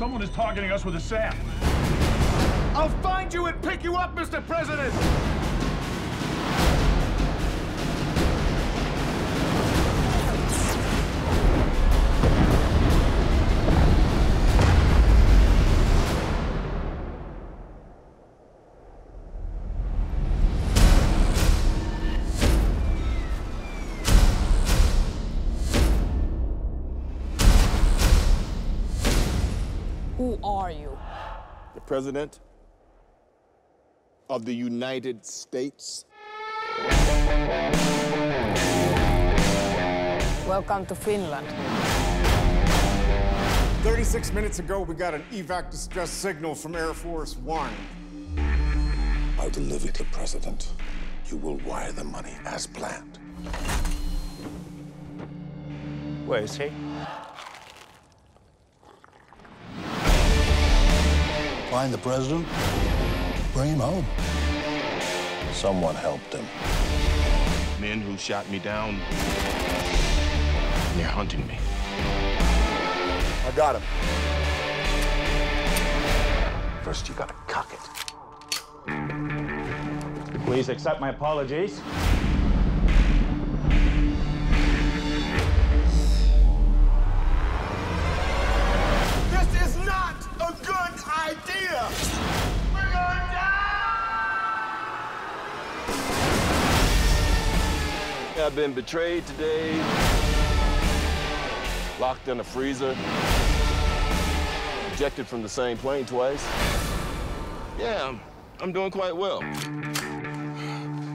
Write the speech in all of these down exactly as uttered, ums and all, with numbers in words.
Someone is targeting us with a SAM. I'll find you and pick you up, Mister President! Who are you? The President of the United States. Welcome to Finland. thirty-six minutes ago, we got an evac distress signal from Air Force One. I deliver to the President. You will wire the money as planned. Where is he? Find the President, bring him home. Someone helped him. Men who shot me down, they're hunting me. I got him. First, you gotta cock it. Please accept my apologies. I've been betrayed today, locked in a freezer, ejected from the same plane twice. Yeah, I'm, I'm doing quite well.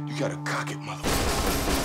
You gotta cock it, motherfucker.